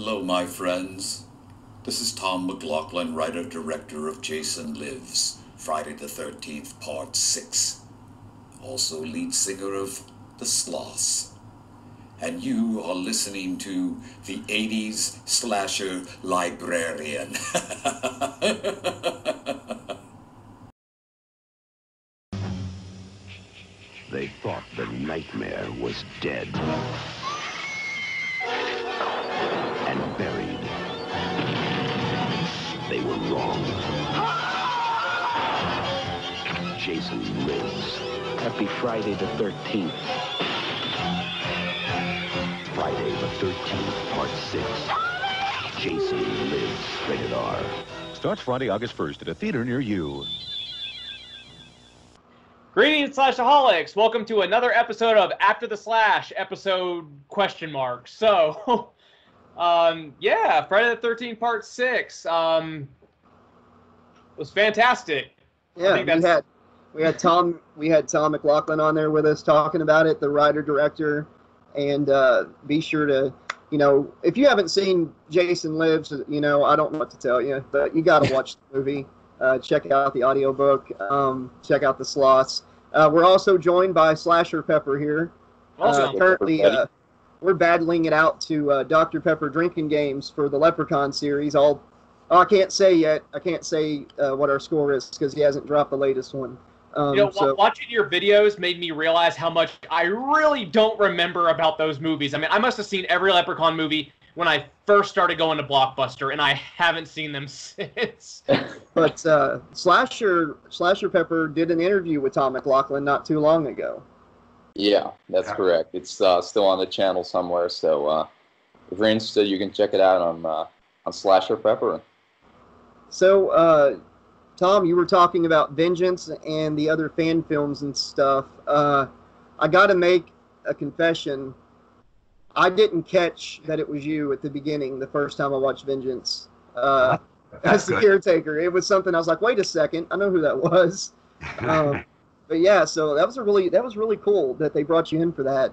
Hello, my friends. This is Tom McLoughlin, writer-director of Jason Lives, Friday the 13th, Part 6. Also lead singer of The Sloths. And you are listening to The 80s Slasher Librarian. They thought the nightmare was dead. And buried. They were wrong. Jason lives. Happy Friday the 13th. Friday the 13th, Part 6. Jason Lives, rated R. Starts Friday, August 1st at a theater near you. Greetings, Slashaholics. Welcome to another episode of After the Slash, episode ? So... yeah, Friday the 13th, Part 6, was fantastic. Yeah, I think that's... we had Tom McLoughlin on there with us talking about it, the writer-director, and be sure to, you know, if you haven't seen Jason Lives, you know, I don't know what to tell you, but you gotta watch the movie, check out the audiobook, check out The Sloths. We're also joined by Slasher Pepper here. Awesome. Currently, we're battling it out to Dr. Pepper drinking games for the Leprechaun series. I can't say yet. I can't say what our score is because he hasn't dropped the latest one. You know, watching your videos made me realize how much I really don't remember about those movies. I mean, I must have seen every Leprechaun movie when I first started going to Blockbuster, and I haven't seen them since. But Slasher Pepper did an interview with Tom McLoughlin not too long ago. Yeah, that's correct. It's still on the channel somewhere, so if you're interested, you can check it out on Slasher Pepper. So, Tom, you were talking about Vengeance and the other fan films and stuff. I got to make a confession. I didn't catch that it was you at the beginning the first time I watched Vengeance. As the caretaker. It was something I was like, wait a second, I know who that was. But yeah, so that was really cool that they brought you in for that,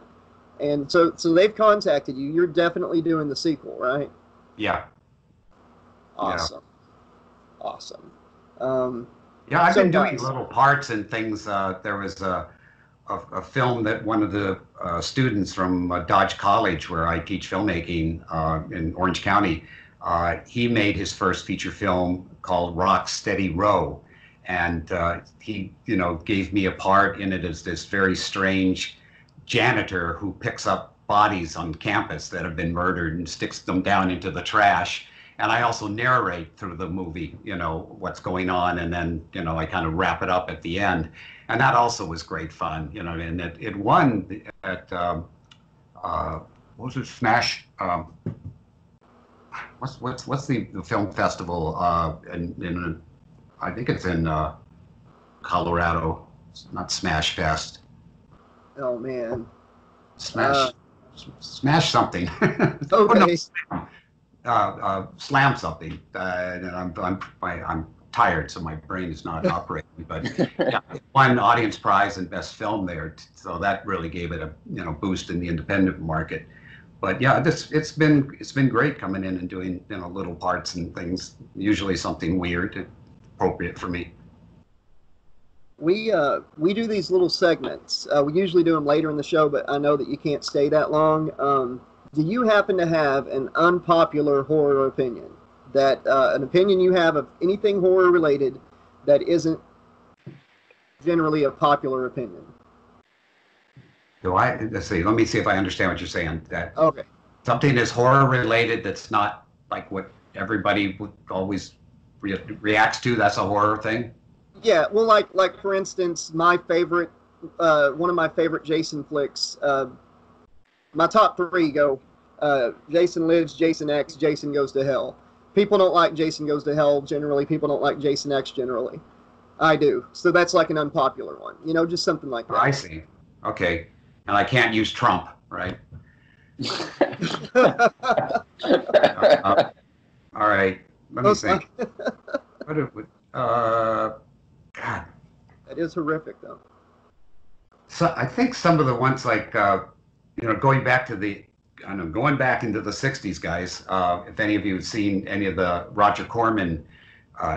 and so they've contacted you. You're definitely doing the sequel, right? Yeah. Awesome. Yeah. Awesome. Yeah, I've been doing little parts and things. There was a film that one of the students from Dodge College, where I teach filmmaking in Orange County, he made his first feature film called Rock Steady Row. And he, you know, gave me a part in it as this very strange janitor who picks up bodies on campus that have been murdered and sticks them down into the trash. And I also narrate through the movie, you know, what's going on. And then, you know, I kind of wrap it up at the end. And that also was great fun, you know, and it won at, what was it, Smash? What's the film festival in I think it's in Colorado. It's not Smash Fest. Oh man, Smash something. Okay. No, slam something. And I'm tired, so my brain is not operating. But yeah, won audience prize and best film there, so that really gave it a boost in the independent market. But yeah, it's been great coming in and doing little parts and things. Usually something weird. Appropriate for me. We do these little segments. We usually do them later in the show, but I know that you can't stay that long. Do you happen to have an unpopular horror opinion? That an opinion you have of anything horror related that isn't generally a popular opinion? Let's see. Let me see if I understand what you're saying. That okay. Something is horror related that's not like what everybody would always reacts to. That's a horror thing. Yeah, well, like for instance, my favorite, one of my favorite Jason flicks. My top three go: Jason Lives, Jason X, Jason Goes to Hell. People don't like Jason Goes to Hell generally. People don't like Jason X generally. I do. So that's like an unpopular one. You know, just something like that. I see. Okay, and I can't use Trump, right? All right. Let me think. What if, God. That is horrific, though. So I think some of the ones like, going back to the I know, going back into the 60s, guys, if any of you have seen any of the Roger Corman,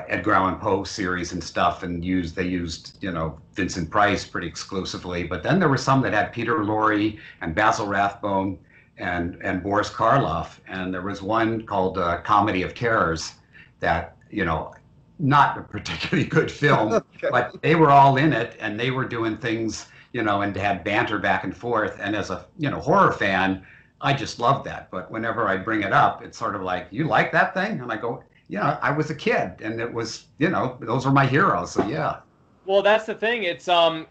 Edgar Allan Poe series and stuff, and they used, you know, Vincent Price pretty exclusively, but then there were some that had Peter Lorre and Basil Rathbone and Boris Karloff, and there was one called Comedy of Terrors that, you know, not a particularly good film, okay, but they were all in it, and they were doing things, you know, and had banter back and forth, and as a, you know, horror fan, I just loved that. But whenever I bring it up, it's sort of like, you like that thing? And I go, yeah, I was a kid, and it was, you know, those are my heroes, so yeah. Well, that's the thing. It's one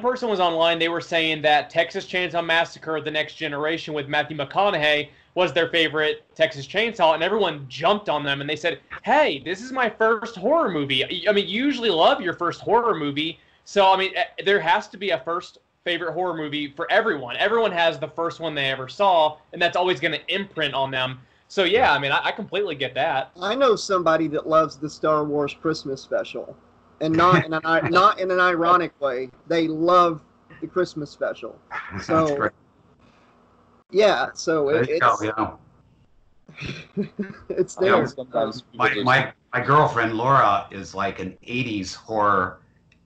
person was online, they were saying that Texas Chainsaw Massacre, The Next Generation with Matthew McConaughey was their favorite Texas Chainsaw, and everyone jumped on them, and they said, hey, this is my first horror movie. I mean, you usually love your first horror movie, so, I mean, there has to be a first favorite horror movie for everyone. Everyone has the first one they ever saw, and that's always going to imprint on them. So, yeah, I mean, I completely get that. I know somebody that loves the Star Wars Christmas special, and not in an ironic way. They love the Christmas special. So, that's great. Yeah, so it's there. My girlfriend, Laura, is like an 80s horror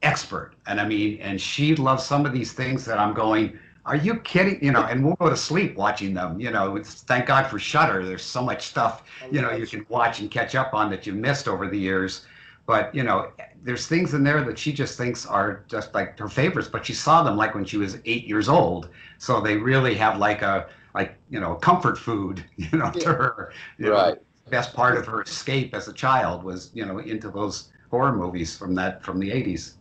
expert, and I mean, and she loves some of these things that I'm going, are you kidding? You know, and we'll go to sleep watching them. You know, it's, thank God for Shudder. There's so much stuff, you know, you can watch and catch up on that you missed over the years. But, you know, there's things in there that she just thinks are just like her favorites, but she saw them like when she was 8 years old. So they really have like a, like, you know, comfort food, you know, to her. You right. know, the best part of her escape as a child was, you know, into those horror movies from the 80s.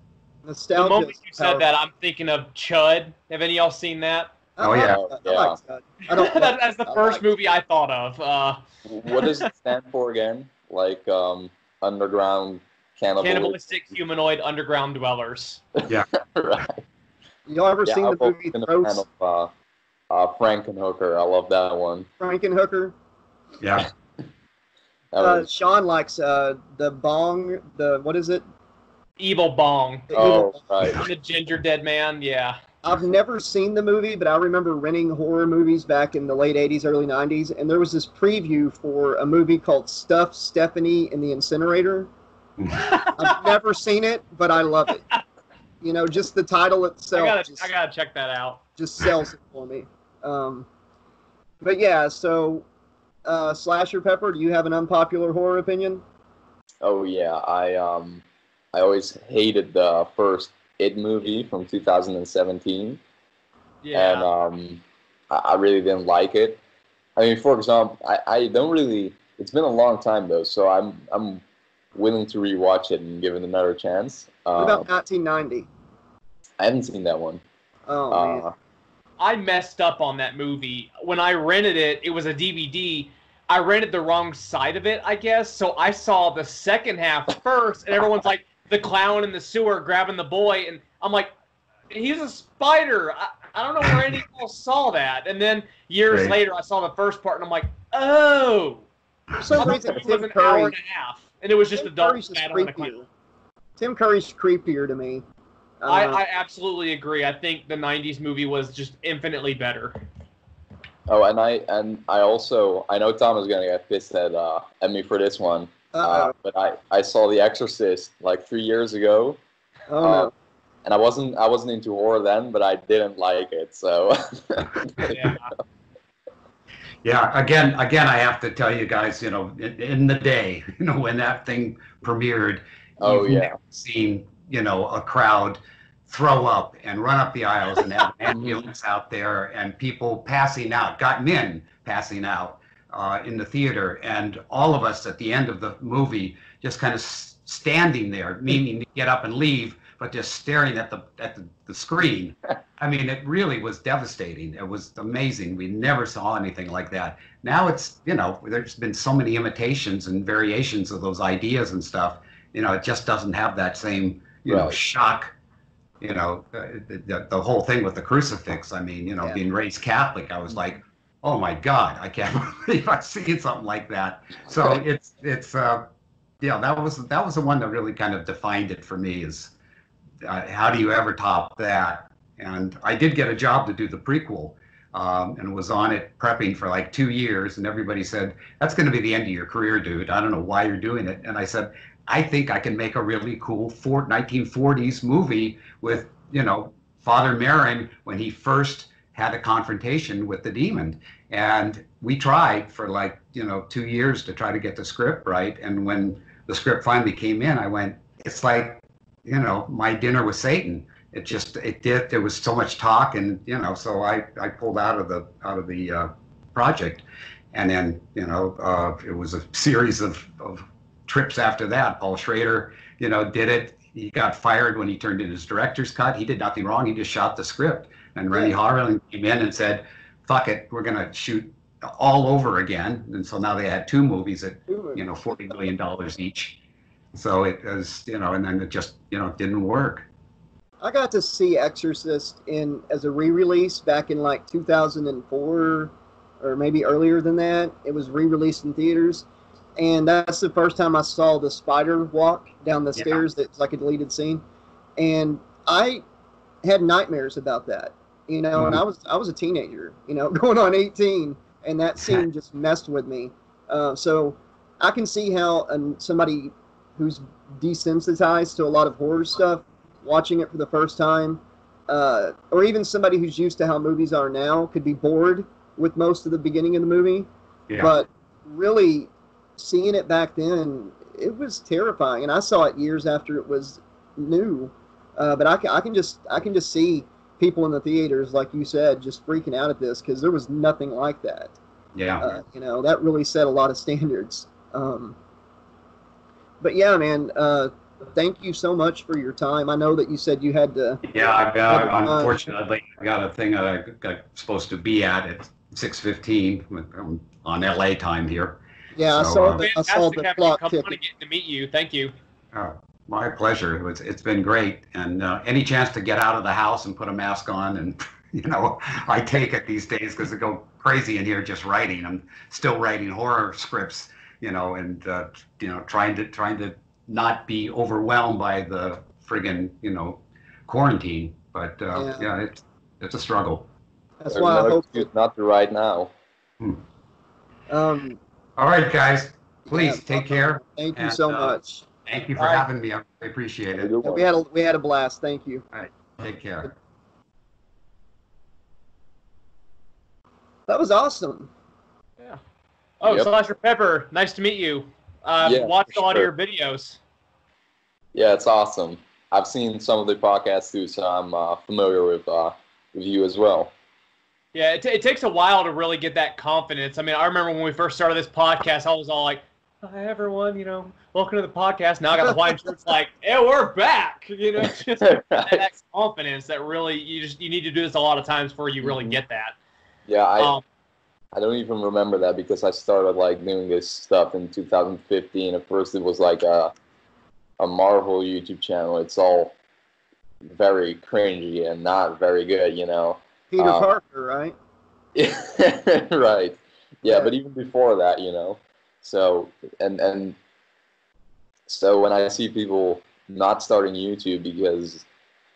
The moment you said that, I'm thinking of Chud. Have any of y'all seen that? Oh, yeah. That's the first movie I thought of. What does it stand for again? Like underground cannibalistic humanoid underground dwellers. Yeah. Right. Y'all ever seen the movie Gross? Frankenhooker. I love that one. Frankenhooker? Yeah. Sean likes the bong, what is it? Evil Bong. Oh, right. The ginger dead man, yeah. I've never seen the movie, but I remember renting horror movies back in the late 80s, early 90s, and there was this preview for a movie called Stuff, Stephanie, and the Incinerator. I've never seen it, but I love it. You know, just the title itself. I gotta check that out. Just sells it for me. But yeah, so Slasher Pepper, do you have an unpopular horror opinion? Oh, yeah. I always hated the first It movie from 2017. Yeah. And I really didn't like it. I mean, for example, I don't really, it's been a long time though, so I'm willing to rewatch it and give it another chance. What about 1990? I haven't seen that one. Oh, man. I messed up on that movie. When I rented it, it was a DVD. I rented the wrong side of it, I guess, so I saw the second half first, and everyone's like, the clown in the sewer grabbing the boy, and I'm like, he's a spider. I don't know where anyone else saw that. And then years Great. Later, I saw the first part, and I'm like, oh. For some reason, it was an hour and a half, and it was just a dog battle on a clown. Tim Curry's creepier to me. I absolutely agree. I think the 90s movie was just infinitely better. Oh, and I also, I know Tom is gonna get pissed at me for this one, but I saw The Exorcist like 3 years ago, no. And I wasn't into horror then, but I didn't like it. So yeah. Yeah, again, I have to tell you guys, you know, in the day, you know, when that thing premiered, oh yeah, never seen, you know, a crowd throw up and run up the aisles and have ambulance out there and people passing out, got men passing out in the theater, and all of us at the end of the movie just kind of standing there, meaning to get up and leave, but just staring at the screen. I mean, it really was devastating. It was amazing. We never saw anything like that. Now it's, you know, there's been so many imitations and variations of those ideas and stuff. You know, it just doesn't have that same, you know, shock. You know, the whole thing with the crucifix, I mean, you know, being raised Catholic, I was like, oh my God, I can't believe I've seen something like that. So it's yeah, that was the one that really kind of defined it for me, is how do you ever top that? And I did get a job to do the prequel and was on it prepping for like 2 years. And everybody said, that's going to be the end of your career, dude. I don't know why you're doing it. And I said, I think I can make a really cool 1940s movie with, you know, Father Marin when he first had a confrontation with the demon. And we tried for like, you know, 2 years to try to get the script right. And when the script finally came in, I went, it's like, you know, my dinner with Satan. It just, it did, there was so much talk, and, you know, so I pulled out of the project. And then, you know, it was a series of trips after that. Paul Schrader, you know, did it. He got fired when he turned in his director's cut. He did nothing wrong. He just shot the script. And Rennie Harlan came in and said, fuck it, we're going to shoot all over again. And so now they had two movies at, you know, $40 million each. So it was, you know, and then it just, you know, didn't work. I got to see Exorcist in as a re-release back in like 2004 or maybe earlier than that. It was re-released in theaters, and that's the first time I saw the spider walk down the stairs. That's like a deleted scene, and I had nightmares about that, you know. And I was a teenager, you know, going on 18, and that scene just messed with me. So I can see how somebody who's desensitized to a lot of horror stuff watching it for the first time, or even somebody who's used to how movies are now, could be bored with most of the beginning of the movie. But really, seeing it back then, it was terrifying. And I saw it years after it was new. But I can just see people in the theaters, like you said, just freaking out at this, because there was nothing like that. You know, that really set a lot of standards. But yeah, man. Thank you so much for your time. I know that you said you had to. Unfortunately, I got a thing that I'm supposed to be at 6:15 on LA time here. Yeah, so, I saw the clock tick. I want to get to meet you. Thank you. My pleasure. It's been great. And any chance to get out of the house and put a mask on, and you know, I take it these days because I go crazy in here just writing. I'm still writing horror scripts, you know, and you know, trying to not be overwhelmed by the friggin', you know, quarantine. But yeah, it's a struggle. That's There's why no I hope excuse not to right now. All right, guys, please take care. Thank you so much. Thank you for having me. I appreciate it. We had a blast. Thank you. All right, take care. That was awesome. Yeah. Oh, Slasher Pepper, nice to meet you. Watched all of your videos. Yeah, it's awesome. I've seen some of the podcasts too, so I'm familiar with you as well. Yeah, it takes a while to really get that confidence. I mean, I remember when we first started this podcast, I was all like, "Hi everyone, you know, welcome to the podcast." Now I got the white shirts, like, "Hey, we're back!" You know, just that confidence that really you need to do this a lot of times before you really get that. Yeah, I don't even remember that, because I started like doing this stuff in 2015. At first, it was like a Marvel YouTube channel. It's all very cringy and not very good, you know. Peter Parker, right? Right. Yeah, but even before that, you know. So and so when I see people not starting YouTube because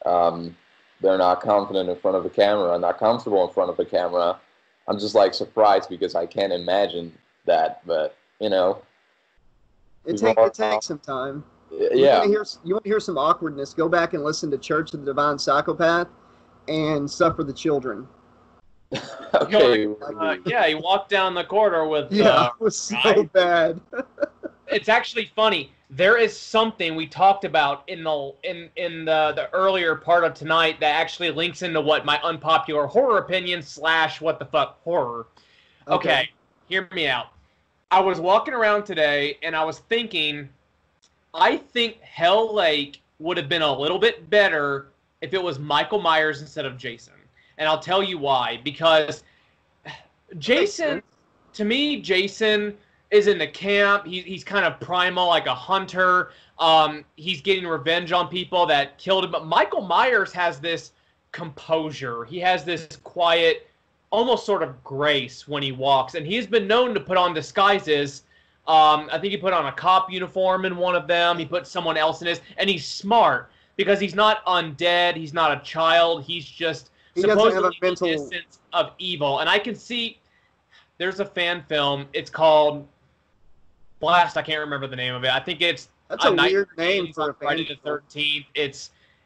they're not confident in front of a camera, not comfortable in front of a camera, I'm just like surprised, because I can't imagine that, but you know, it takes some time. Yeah, you want to hear some awkwardness? Go back and listen to Church of the Divine Psychopath and Suffer the Children. Okay. Yeah, he walked down the corridor with. It was so bad. It's actually funny. There is something we talked about in the earlier part of tonight that actually links into what my unpopular horror opinion / what the fuck horror. Okay, hear me out. I was walking around today and I was thinking, I think Hell Lake would have been a little bit better if it was Michael Myers instead of Jason. And I'll tell you why. Because Jason, to me, Jason is in the camp. He's kind of primal, like a hunter. He's getting revenge on people that killed him. But Michael Myers has this composure. He has this quiet, almost sort of grace when he walks. And he's been known to put on disguises. I think he put on a cop uniform in one of them. He put someone else in his. And he's smart because he's not undead. He's not a child. He's just supposedly innocent. of evil. And I can see there's a fan film. It's called Blast. I can't remember the name of it. I think it's that's a weird name for a fan Friday the 13th.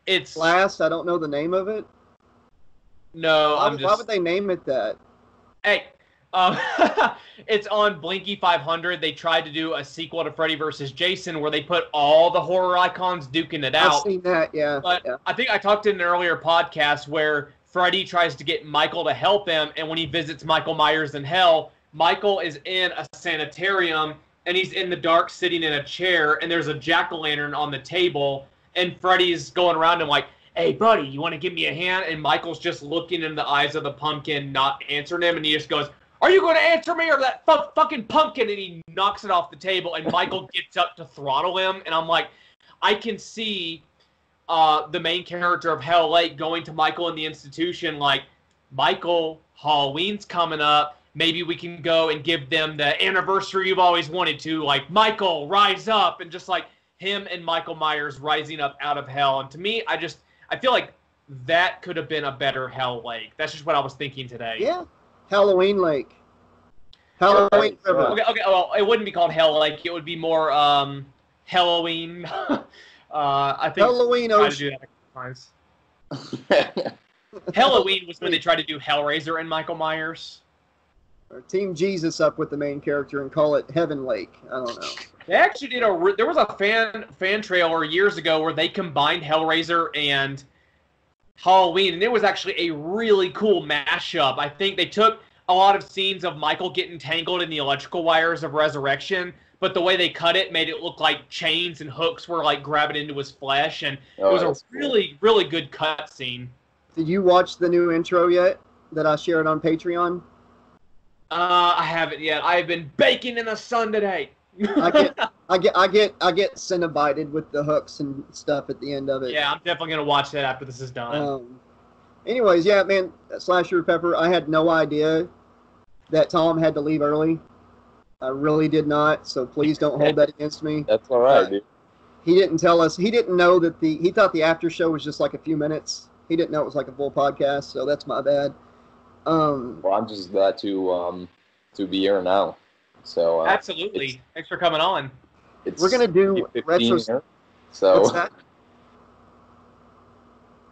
It's Blast. I don't know the name of it. No, why would they name it that? Hey, it's on Blinky 500. They tried to do a sequel to Freddy vs. Jason where they put all the horror icons duking it out. I've seen that, yeah. But yeah. I think I talked in an earlier podcast where Freddy tries to get Michael to help him, and when he visits Michael Myers in hell, Michael is in a sanitarium, and he's in the dark sitting in a chair, and there's a jack-o'-lantern on the table, and Freddy's going around and like, hey, buddy, you want to give me a hand? And Michael's just looking in the eyes of the pumpkin, not answering him. And he just goes, are you going to answer me or that fucking pumpkin? And he knocks it off the table. And Michael gets up to throttle him. And I'm like, I can see the main character of Hell Lake going to Michael in the institution like, Michael, Halloween's coming up. Maybe we can go and give them the anniversary you've always wanted to. Like, Michael, rise up. And just like him and Michael Myers rising up out of hell. And to me, I feel like that could have been a better Hell Lake. That's just what I was thinking today. Yeah. Halloween Lake. Halloween River. Okay, well, it wouldn't be called Hell Lake. It would be more Halloween. I think Halloween Ocean. Halloween was when they tried to do Hellraiser and Michael Myers. Or Team Jesus up with the main character and call it Heaven Lake. I don't know. They actually did there was a fan trailer years ago where they combined Hellraiser and Halloween, and it was actually a really cool mashup. I think they took a lot of scenes of Michael getting tangled in the electrical wires of Resurrection, but the way they cut it made it look like chains and hooks were like grabbing into his flesh, and it was a really, really good cut scene. Did you watch the new intro yet that I shared on Patreon? I haven't yet. I've been baking in the sun today. I get Cinnabited with the hooks and stuff at the end of it. Yeah, I'm definitely gonna watch that after this is done. Anyways, yeah, man, Slasher Pepper. I had no idea that Tom had to leave early. I really did not. So please don't hold that against me. That's all right, dude. He didn't tell us. He didn't know that he thought the after show was just like a few minutes. He didn't know it was like a full podcast. So that's my bad. Well, I'm just glad to be here now. So absolutely, thanks for coming on. We're gonna do retrospective. So what's that?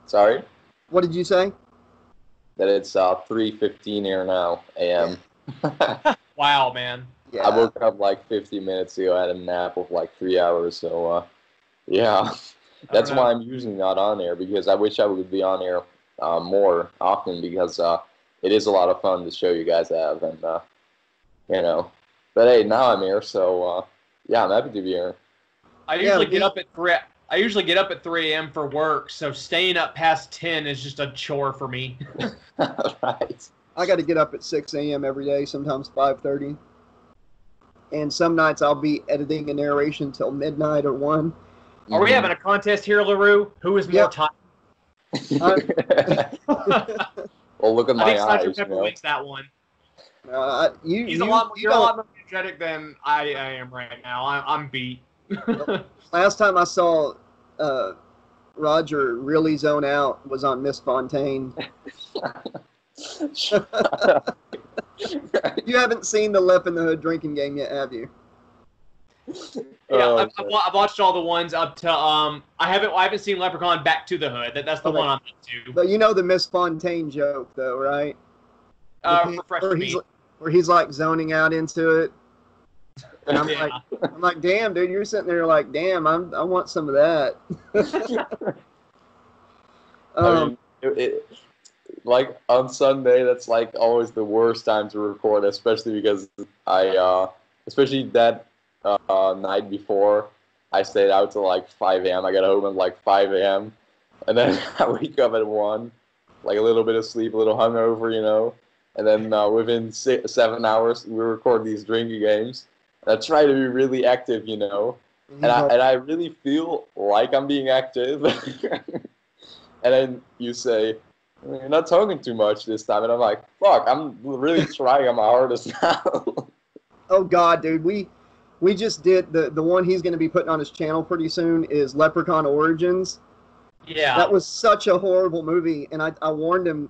Sorry. What did you say? That it's 3:15 here now a.m. Yeah. Wow, man. Yeah. I woke up like 50 minutes ago. I had a nap of like 3 hours. So yeah, that's why I'm usually not on air, because I wish I would be on air more often, because it is a lot of fun to show you guys have, and you know. But hey, now I'm here, so yeah, I'm happy to be here. I usually get up at 3 a.m. for work, so staying up past 10 is just a chore for me. Right. I got to get up at 6 a.m. every day, sometimes 5:30, and some nights I'll be editing a narration till midnight or 1. Are we having a contest here, LaRue? Who is more tired? Well, look at my eyes. I think Slasher Pepper wins that one. You're a lot more energetic than I am right now. I'm beat. Last time I saw Roger really zone out was on Miss Fontaine. You haven't seen the Lep in the Hood drinking game yet, have you? Yeah, I've watched all the ones up to I haven't seen Leprechaun Back to the Hood. That's the one I'm up to. But you know the Miss Fontaine joke though, right? Where he's like zoning out into it, and I'm like, damn, dude, you're sitting there like, damn, I want some of that. I mean, like on Sunday, that's like always the worst time to record, especially because especially that night before, I stayed out till like 5 a.m. I got home at like 5 a.m. and then I wake up at 1, like a little bit of sleep, a little hungover, you know. And then within 7 hours, we record these drinking games. I try to be really active, you know, and I really feel like I'm being active. And then you say, "You're not talking too much this time," and I'm like, "Fuck, I'm really trying my hardest now." Oh God, dude, we just did the one he's going to be putting on his channel pretty soon is Leprechaun Origins, Yeah. That was such a horrible movie, and I warned him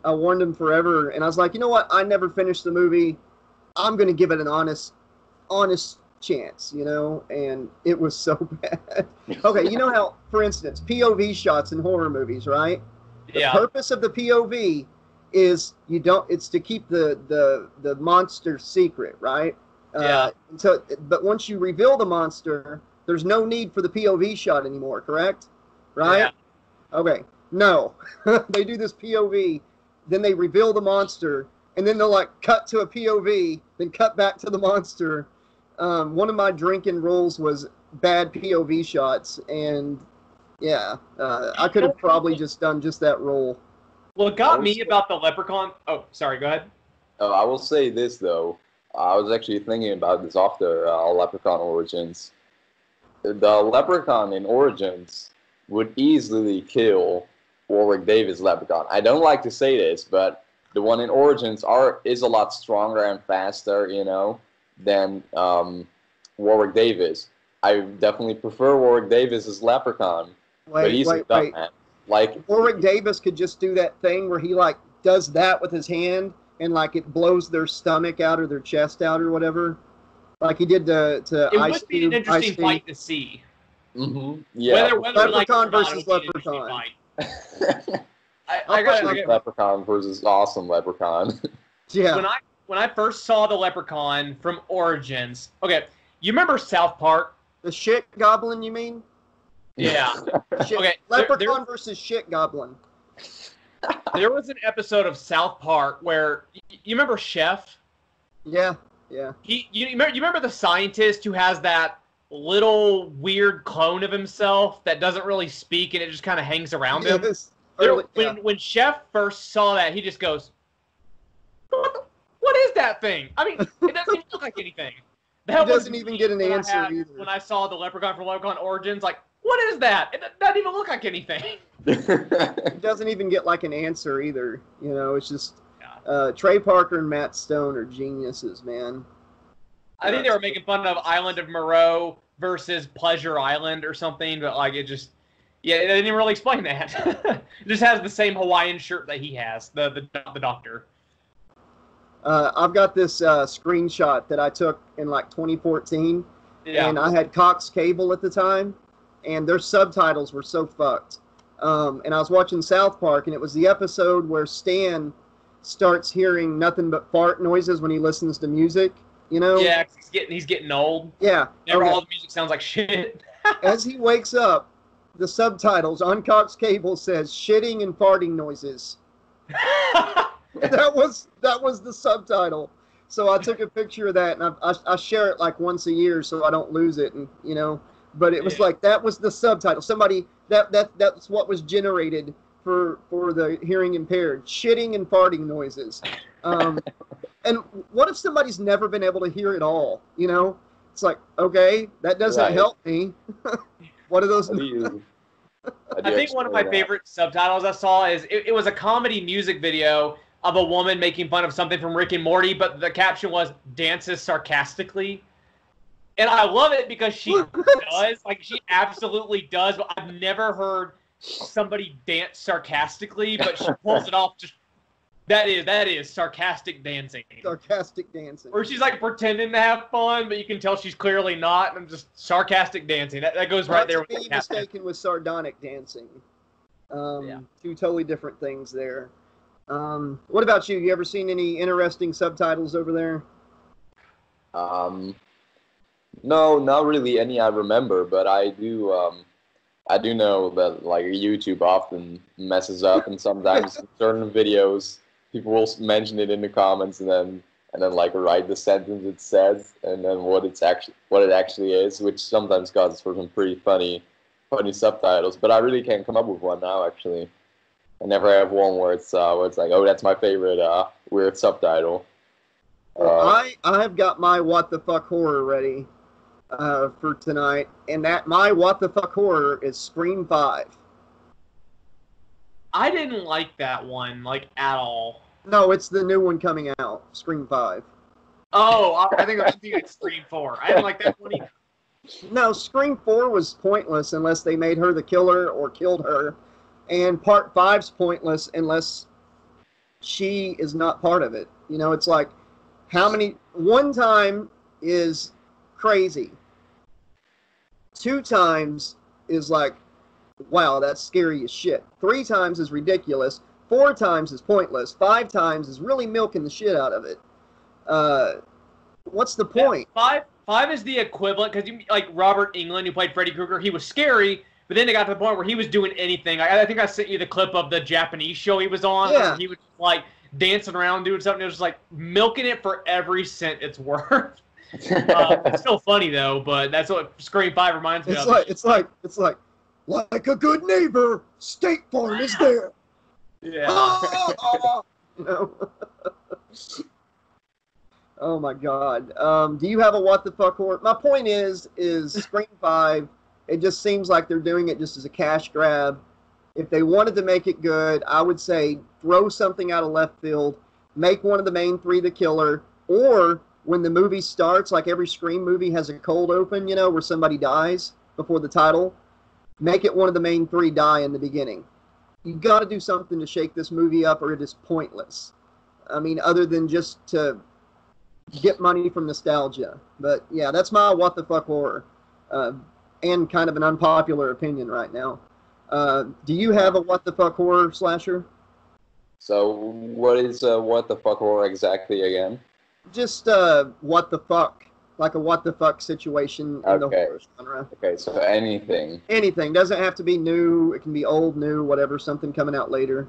forever, and I was like, you know what? I never finished the movie. I'm going to give it an honest chance, you know? And it was so bad. Okay, you know how, for instance, POV shots in horror movies, right? The purpose of the POV is it's to keep the monster secret, right? So, but once you reveal the monster, there's no need for the POV shot anymore, correct? Right? Yeah. Okay. No. They do this POV, then they reveal the monster, and then they'll like cut to a POV, then cut back to the monster. One of my drinking rules was bad POV shots, and yeah, I could have probably just done just that rule. What got me about the Leprechaun... Oh, sorry, go ahead. I will say this, though. I was actually thinking about this after Leprechaun Origins. The Leprechaun in Origins would easily kill Warwick Davis' Leprechaun. I don't like to say this, but the one in Origins is a lot stronger and faster, you know, than Warwick Davis. I definitely prefer Warwick Davis' Leprechaun, but he's a dumb man. Like, Warwick Davis could just do that thing where he like does that with his hand and like it blows their stomach out or their chest out or whatever, like he did to Ice Cube. It would be an interesting fight to see. Mm-hmm. Yeah. Leprechaun versus Leprechaun. I got Leprechaun versus awesome Leprechaun. Yeah. When I first saw the Leprechaun from Origins, okay, you remember South Park? The shit goblin, you mean? Yeah. Okay. Leprechaun versus shit goblin. There was an episode of South Park where you remember Chef? Yeah. Yeah. You remember the scientist who has that little weird clone of himself that doesn't really speak and it just kind of hangs around him? When Chef first saw that, he just goes, "What is that thing?" I mean, it doesn't even look like anything. That doesn't even get an answer either. When I saw the Leprechaun from Leprechaun Origins, like, what is that? It doesn't even look like anything. It doesn't even get like an answer either. You know, it's just Trey Parker and Matt Stone are geniuses, man. I think they were making fun of Island of Moreau versus Pleasure Island or something, but like it just, yeah, they didn't really explain that. It just has the same Hawaiian shirt that he has, the doctor. I've got this screenshot that I took in like 2014, and I had Cox Cable at the time, and their subtitles were so fucked. And I was watching South Park, and it was the episode where Stan starts hearing nothing but fart noises when he listens to music, you know? Yeah, cause he's getting old. Yeah. All the music sounds like shit. As he wakes up, the subtitles on Cox Cable says, "Shitting and farting noises." That was the subtitle. So I took a picture of that, and I share it like once a year so I don't lose it, and you know. But it was like that was the subtitle. Somebody that's what was generated for the hearing impaired, shitting and farting noises. And what if somebody's never been able to hear it all? You know, it's like, okay, that doesn't help me. What are those? I think one of my favorite subtitles I saw is it was a comedy music video of a woman making fun of something from Rick and Morty, but the caption was "dances sarcastically," and I love it because she does, like she absolutely does. But I've never heard somebody dance sarcastically, but she pulls it off. Just that is sarcastic dancing. Sarcastic dancing. Or she's like pretending to have fun, but you can tell she's clearly not. And I'm just sarcastic dancing. That goes right there. Being mistaken with sardonic dancing. Two totally different things there. What about you? You ever seen any interesting subtitles over there? No, not really any I remember, but I do know that like YouTube often messes up, and sometimes certain videos people will mention it in the comments and then like write the sentence it says and then what it actually is, which sometimes causes for some pretty funny subtitles. But I really can't come up with one now actually. I never have one where it's like, oh, that's my favorite weird subtitle. I've got my what the fuck horror ready for tonight, and that my what the fuck horror is Scream 5. I didn't like that one, like at all. No, it's the new one coming out, Scream 5. Oh, I think I'm thinking Scream 4. I didn't like that one either. No, Scream 4 was pointless unless they made her the killer or killed her. And part five's pointless unless she is not part of it. You know, it's like how many... One time is crazy. Two times is like, wow, that's scary as shit. Three times is ridiculous. Four times is pointless. Five times is really milking the shit out of it. What's the point? Yeah, five is the equivalent, because like Robert Englund, who played Freddy Krueger, he was scary, but then it got to the point where he was doing anything. I think I sent you the clip of the Japanese show he was on. Yeah. He was like dancing around doing something. It was like milking it for every cent it's worth. It's still funny though, but that's what Scream 5 reminds me of. It's like a good neighbor, State Farm is there. Yeah. Oh my God. Do you have a what the fuck horror? My point is Scream 5, it just seems like they're doing it just as a cash grab. If they wanted to make it good, I would say throw something out of left field, make one of the main three the killer, or when the movie starts, like every Scream movie has a cold open, you know, where somebody dies before the title, make it one of the main three die in the beginning. You got to do something to shake this movie up or it is pointless. I mean, other than just to get money from nostalgia. But yeah, that's my what the fuck horror, and kind of an unpopular opinion right now. Do you have a what the fuck horror, Slasher? So what is a what the fuck horror exactly again? Just what the fuck, like a what the fuck situation in the horror genre. Okay, so anything. Anything. Doesn't have to be new. It can be old, new, whatever, something coming out later.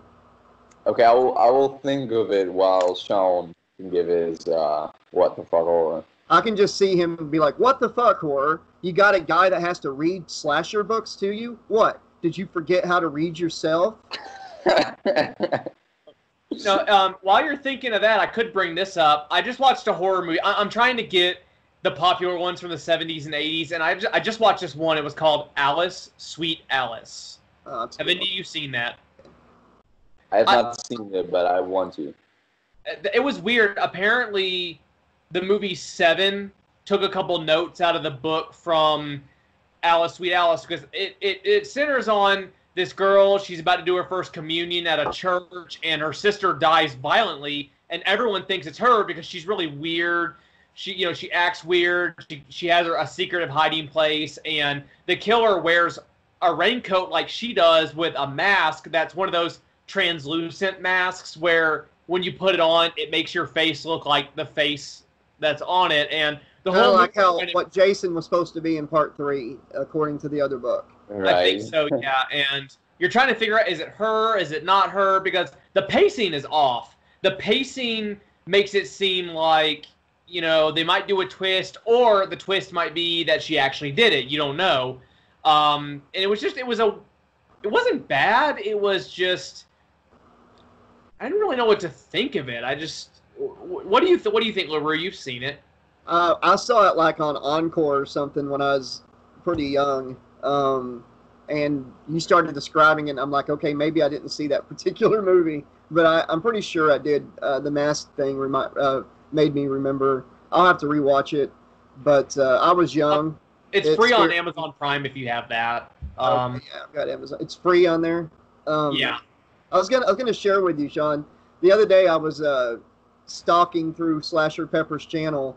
Okay, I will think of it while Sean can give his what the fuck horror. I can just see him be like, what the fuck horror? You got a guy that has to read slasher books to you? What? Did you forget how to read yourself? So, while you're thinking of that, I could bring this up. I just watched a horror movie. I'm trying to get the popular ones from the 70s and 80s, and I just watched this one. It was called Alice Sweet Alice. Oh, Evan, cool. You've seen that? I have not seen it, but I want to. It was weird. Apparently, the movie Seven took a couple notes out of the book from Alice Sweet Alice because it centers on this girl. She's about to do her first communion at a church, and her sister dies violently, and everyone thinks it's her because she's really weird. She acts weird. She has a secretive hiding place, and the killer wears a raincoat like she does with a mask that's one of those translucent masks where when you put it on, it makes your face look like the face that's on it. And the whole like what Jason was supposed to be in part 3, according to the other book. Right. I think so, yeah. And you're trying to figure out, is it her? Is it not her? Because the pacing is off. The pacing makes it seem like, you know, they might do a twist, or the twist might be that she actually did it. You don't know. And it was just, it wasn't bad. It was just, I didn't really know what to think of it. I just, what do you think, LaRue? You've seen it. I saw it like on Encore or something when I was pretty young. And you started describing it, and I'm like, okay, maybe I didn't see that particular movie, but I'm pretty sure I did. The mask thing made me remember. I'll have to rewatch it, but I was young. It's free on Amazon Prime if you have that. Yeah, I've got Amazon. It's free on there. Yeah. I was gonna share with you, Sean. The other day I was stalking through Slasher Pepper's channel.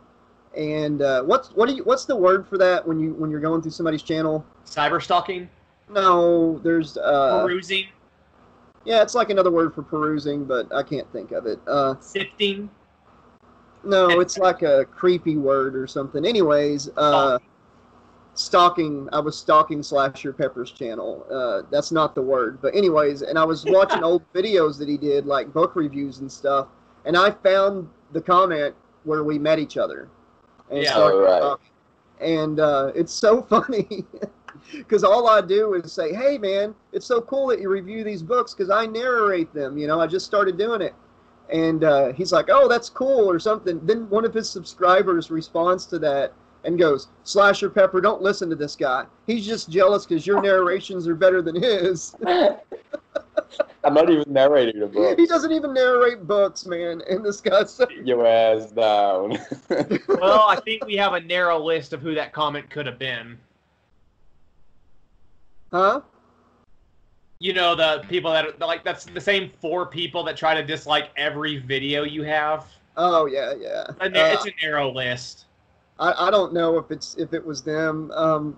And what's the word for that when you're going through somebody's channel? Cyber stalking? No, there's perusing. Yeah, it's like another word for perusing, but I can't think of it. Sifting. No, it's like a creepy word or something. Anyways, stalking. I was stalking Slasher Pepper's channel. That's not the word, but anyways, and I was watching old videos that he did, like book reviews and stuff, and I found the comment where we met each other. And yeah, right. And it's so funny because all I do is say, hey, man, it's so cool that you review these books because I narrate them. You know, I just started doing it. And he's like, oh, that's cool or something. Then one of his subscribers responds to that and goes, Slasher Pepper, don't listen to this guy. He's just jealous because your narrations are better than his. I'm not even narrating a book. He doesn't even narrate books, man. And this guy's saying, your ass down. Well, I think we have a narrow list of who that comment could have been. Huh? you know, the people that, like, that's the same four people that try to dislike every video you have. Oh, yeah, yeah. It's a narrow list. I don't know if it was them.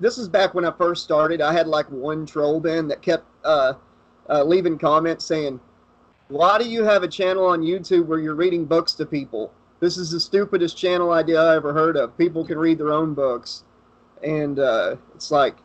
This is back when I first started. I had, like, one troll then that kept leaving comments saying, "Why do you have a channel on YouTube where you're reading books to people? This is the stupidest channel idea I ever heard of. People can read their own books." And it's like,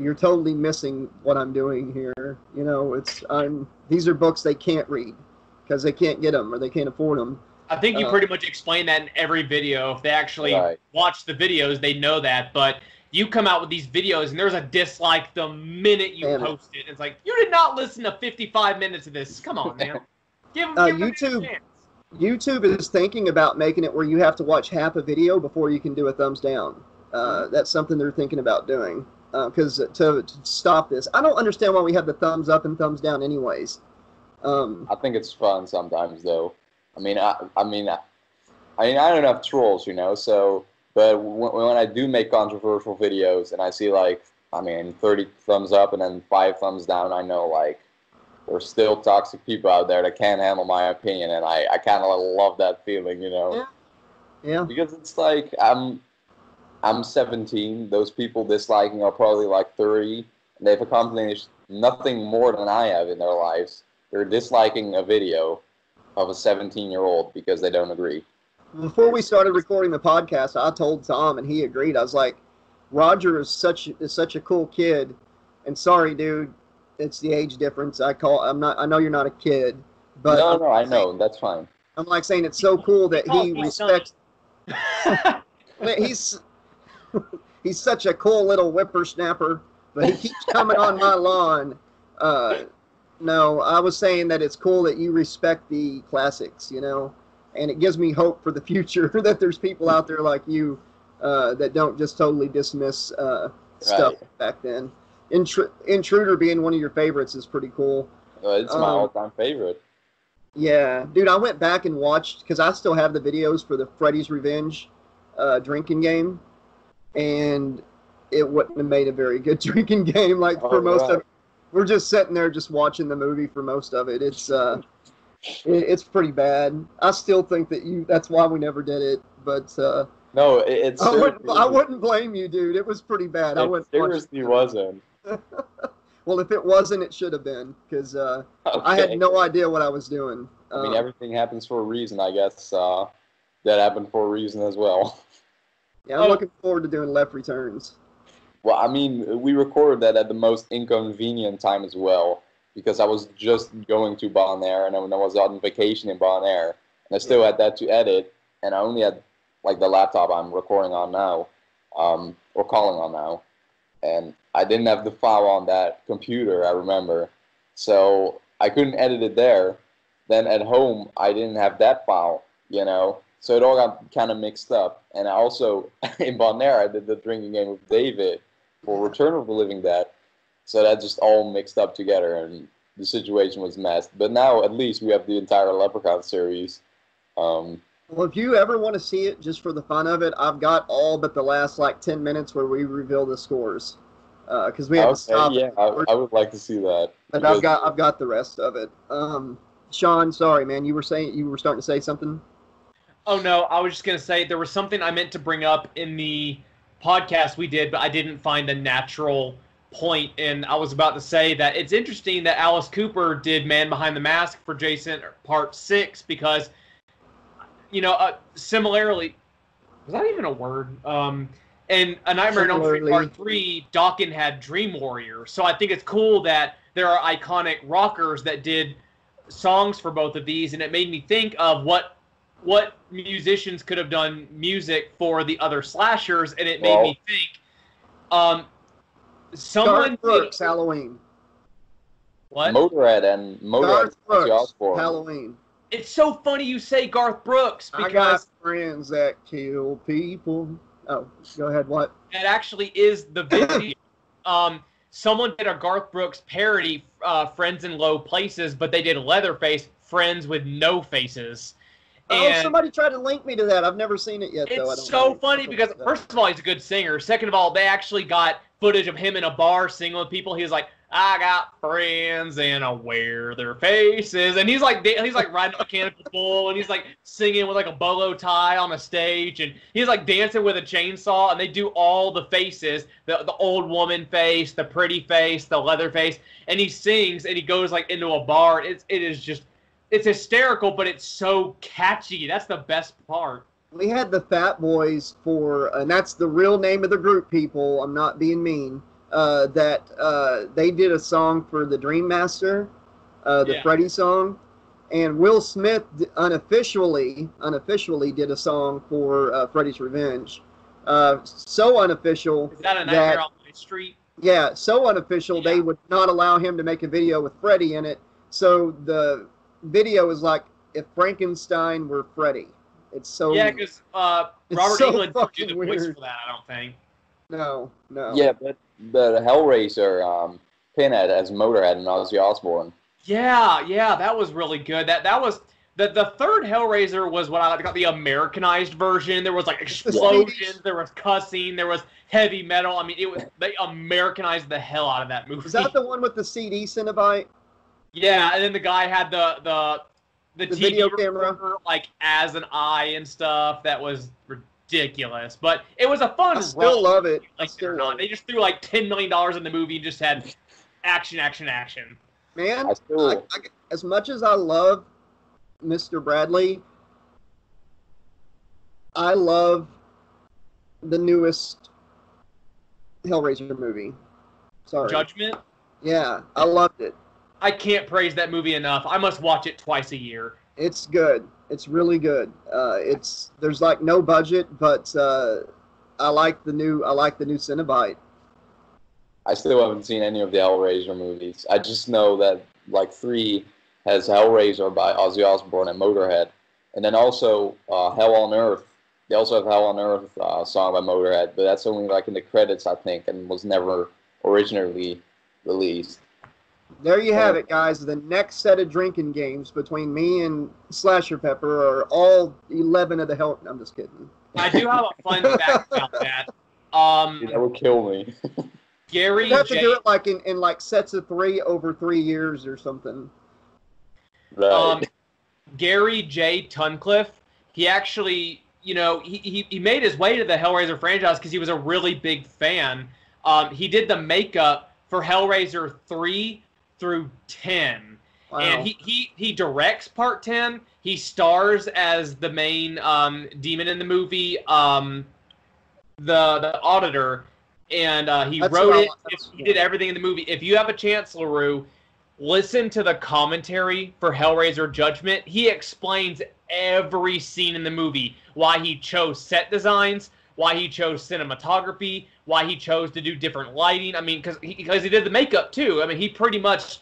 you're totally missing what I'm doing here. You know, these are books they can't read because they can't get them or they can't afford them. I think you pretty much explain that in every video. If they actually watch the videos, they know that. But you come out with these videos, and there's a dislike the minute you post it. It's like, you did not listen to 55 minutes of this. Come on, man. Give YouTube a chance. YouTube is thinking about making it where you have to watch half a video before you can do a thumbs down. That's something they're thinking about doing. Because to stop this, I don't understand why we have the thumbs up and thumbs down anyways. I think it's fun sometimes, though. I mean, I don't have trolls, you know. So, but when I do make controversial videos and I see, like, 30 thumbs up and then 5 thumbs down, I know, like, there's still toxic people out there that can't handle my opinion, and I kind of love that feeling, you know. Yeah. Yeah. Because it's like I'm 17. Those people disliking are probably like 30. And they've accomplished nothing more than I have in their lives. They're disliking a video of a 17-year-old because they don't agree. Before we started recording the podcast, I told Tom, and he agreed. I was like, Roger is such a cool kid. And sorry, dude, it's the age difference. I know you're not a kid, but no, I know, that's fine. I'm like saying it's so cool that he respects. He's such a cool little whippersnapper, but he keeps coming on my lawn. No, I was saying that it's cool that you respect the classics, you know, and it gives me hope for the future that there's people out there like you that don't just totally dismiss stuff back then. Intruder being one of your favorites is pretty cool. It's my all-time favorite. Yeah, dude, I went back and watched, because I still have the videos for the Freddy's Revenge drinking game, and it wouldn't have made a very good drinking game. Like, for most of it, we're just sitting there just watching the movie for most of it. It's pretty bad. I still think that that's why we never did it, but no, it's I wouldn't blame you, dude. It was pretty bad. It seriously wasn't. Well, if it wasn't, it should have been, because I had no idea what I was doing. I mean, everything happens for a reason, I guess. That happened for a reason as well. Yeah, I'm looking forward to doing Left Returns. Well, I mean, we recorded that at the most inconvenient time as well, because I was just going to Bon Air, and when I was on vacation in Bon Air, and I still had that to edit, and I only had, like, the laptop I'm recording on now, or calling on now, and I didn't have the file on that computer, I remember, so I couldn't edit it there. Then at home, I didn't have that file, you know. So it all got kind of mixed up. And I also, in Bonaire, I did the drinking game with David for Return of the Living Dead. So that just all mixed up together, and the situation was messed. But now, at least, we have the entire Leprechaun series. Well, if you ever want to see it, just for the fun of it, I've got all but the last, like, 10 minutes where we reveal the scores. Because we have to stop. Yeah, I would like to see that. But I've got the rest of it. Sean, sorry, man. You were starting to say something? Oh, no, I was just going to say there was something I meant to bring up in the podcast we did, but I didn't find a natural point, and I was about to say that it's interesting that Alice Cooper did Man Behind the Mask for Jason Part 6 because, you know, similarly, was that even a word? And A Nightmare on Elm Street Part 3, Dawkins had Dream Warrior, so I think it's cool that there are iconic rockers that did songs for both of these, and it made me think of what musicians could have done music for the other slashers, and it made me think Garth Brooks, Halloween. What? Garth Brooks, Halloween. It's so funny you say Garth Brooks, because I got friends that kill people. Oh, go ahead, what? That actually is the video. Someone did a Garth Brooks parody, Friends in Low Places, but they did Leatherface, Friends with No Faces. And somebody tried to link me to that. I've never seen it yet, though. It's so funny because, first of all, he's a good singer. Second of all, they actually got footage of him in a bar singing with people. He was like, I got friends and I wear their faces. And he's like riding a canopy bull, and he's like singing with like a bolo tie on a stage, and he's like dancing with a chainsaw, and they do all the faces, the old woman face, the pretty face, the leather face, and he sings and he goes like into a bar. It's hysterical, but it's so catchy. That's the best part. We had the Fat Boys and that's the real name of the group, people. I'm not being mean. They did a song for the Dream Master, the Freddy song, and Will Smith unofficially did a song for Freddy's Revenge. So unofficial. Is that a Nightmare on My Street? Yeah, so unofficial they would not allow him to make a video with Freddy in it. So the video is like if Frankenstein were Freddy. It's so weird. Because Robert Englund didn't do the voice for that, I don't think. No. Yeah, but Hellraiser, Pinhead as Motorhead and Ozzy Osbourne. Yeah, that was really good. That was the third Hellraiser was what I like to call the Americanized version. There was like explosions, there was cussing, there was heavy metal. I mean, they Americanized the hell out of that movie. Is that the one with the CD Cenobite? Yeah, and then the guy had the TV video camera like as an eye and stuff. That was ridiculous, but it was a fun. I still love it. Like they just threw like $10 million in the movie and just had action. Man, I, as much as I love Mr. Bradley, I love the newest Hellraiser movie. Sorry, Judgment. Yeah, I loved it. I can't praise that movie enough. I must watch it twice a year. It's good. It's really good. There's like no budget, but I like the new Cenobite. I still haven't seen any of the Hellraiser movies. I just know that like 3 has Hellraiser by Ozzy Osbourne and Motorhead, and then also Hell on Earth. They also have Hell on Earth song by Motorhead, but that's only like in the credits, I think, and was never originally released. There you have it, guys. The next set of drinking games between me and Slasher Pepper are all 11 of the Hell... I'm just kidding. I do have a fun fact about that. That will kill me. Gary J... You have to do it like in like sets of 3 over 3 years or something. Right. Gary J. Tunnicliffe, he actually, he made his way to the Hellraiser franchise because he was a really big fan. He did the makeup for Hellraiser 3... through 10. Wow. And he directs part 10. He stars as the main demon in the movie, the auditor, and he wrote it. He did everything in the movie. If you have a chance, LaRue, listen to the commentary for Hellraiser Judgment. He explains every scene in the movie, why he chose set designs, why he chose cinematography, why he chose to do different lighting. I mean, because he did the makeup, too. I mean, he pretty much,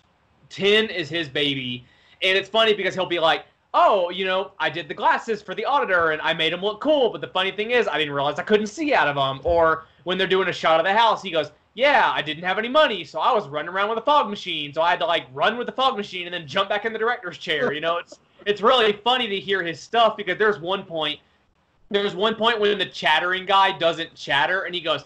10 is his baby. And it's funny because he'll be like, oh, I did the glasses for the auditor, and I made him look cool. But the funny thing is, I didn't realize I couldn't see out of them. Or when they're doing a shot of the house, he goes, yeah, I didn't have any money, so I was running around with a fog machine. So I had to, like, run with the fog machine and then jump back in the director's chair. It's really funny to hear his stuff because there's one point when the chattering guy doesn't chatter, and he goes,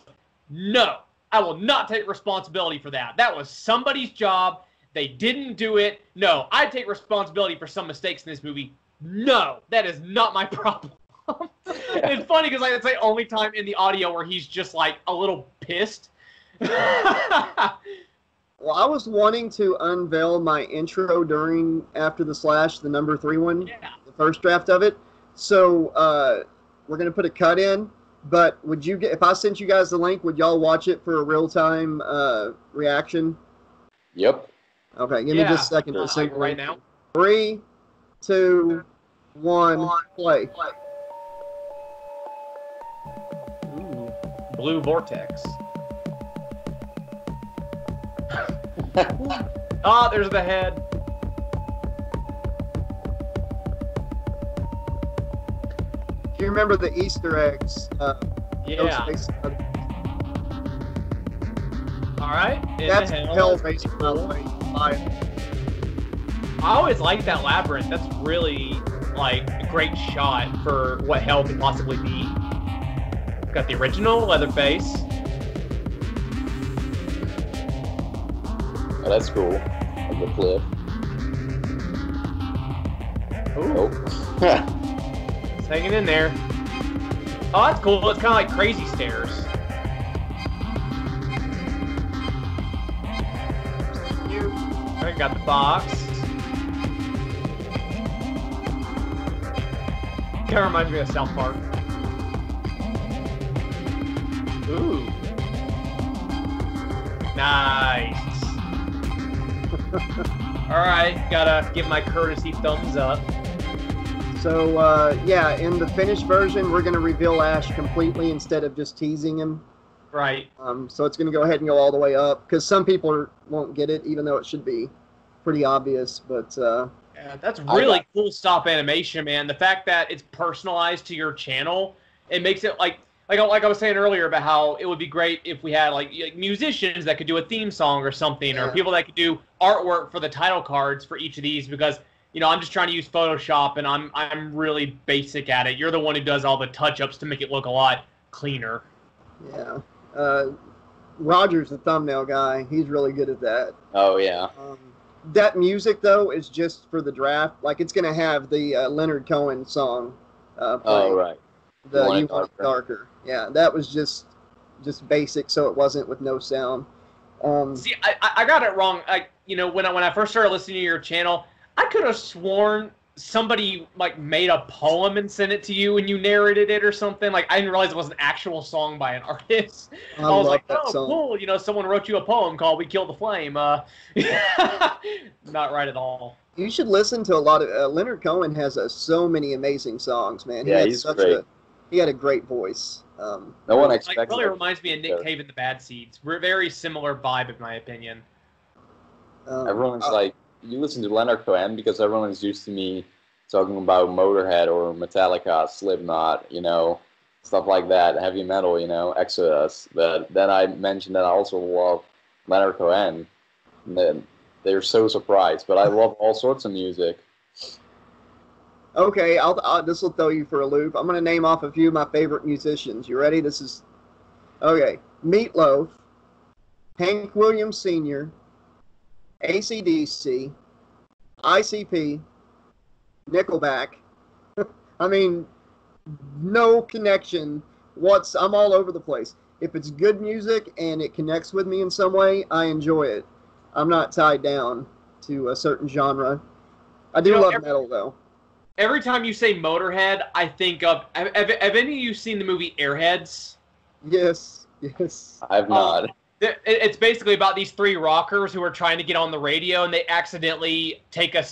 no, I will not take responsibility for that. That was somebody's job. They didn't do it. No, I take responsibility for some mistakes in this movie. No, that is not my problem. It's funny because it's the only time in the audio where he's just like a little pissed. Well, I was wanting to unveil my intro during After the Slash, the number 3 one, the first draft of it. So we're going to put a cut in. But would you get, if I sent you guys the link, would y'all watch it for a real-time reaction? Yep. Okay, give me just a second. Right now. 3, 2, 1, play. Ooh, blue vortex. Ah, there's the head. Do you remember the Easter eggs? Yeah. All right. That's Hellraiser, by the way. I always like that labyrinth. That's really like a great shot for what hell could possibly be. We've got the original Leatherface. Oh, that's cool. Like the cliff. Ooh. Oh. It's hanging in there. Oh, that's cool. It's kind of like crazy stairs. You. I got the box. Kind of reminds me of South Park. Ooh. Nice. Alright, gotta give my courtesy thumbs up. So, yeah, in the finished version, we're gonna reveal Ash completely instead of just teasing him. Right. So it's gonna go ahead and go all the way up, because some people won't get it, even though it should be pretty obvious, but... yeah, that's really cool stop animation, man. The fact that it's personalized to your channel, it makes it like I was saying earlier about how it would be great if we had like musicians that could do a theme song or something, yeah, or people that could do artwork for the title cards for each of these, because you know I'm just trying to use Photoshop and I'm really basic at it. You're the one who does all the touch-ups to make it look a lot cleaner. Yeah. Roger's the thumbnail guy. He's really good at that. Oh yeah. That music, though, is just for the draft. Like, it's going to have the Leonard Cohen song playing. Oh, right. The You Want It Darker. Yeah, that was just basic, so it wasn't with no sound. See, I got it wrong. You know, when I first started listening to your channel, I could have sworn somebody, like, made a poem and sent it to you and you narrated it or something. Like, I didn't realize it was an actual song by an artist. I was like, oh, cool, you know, someone wrote you a poem called We Kill the Flame. Not right at all. You should listen to a lot of, Leonard Cohen has so many amazing songs, man. He had such great. He had a great voice. No one expected it. Really reminds me of Nick Cave and the Bad Seeds. We're a very similar vibe, in my opinion. Everyone's you listen to Leonard Cohen because everyone is used to me talking about Motorhead or Metallica, Slipknot, you know, stuff like that, heavy metal, you know, Exodus. But then I mentioned that I also love Leonard Cohen. And then they're so surprised, but I love all sorts of music. Okay, this will throw you for a loop. I'm going to name off a few of my favorite musicians. You ready? This is, okay, Meat Loaf, Hank Williams Sr., AC/DC, ICP, Nickelback. I mean, no connection. I'm all over the place. If it's good music and it connects with me in some way, I enjoy it. I'm not tied down to a certain genre. I do love metal, though. Every time you say Motorhead, I think of... Have any of you seen the movie Airheads? Yes, yes. I've not. It's basically about these three rockers who are trying to get on the radio, and they accidentally take a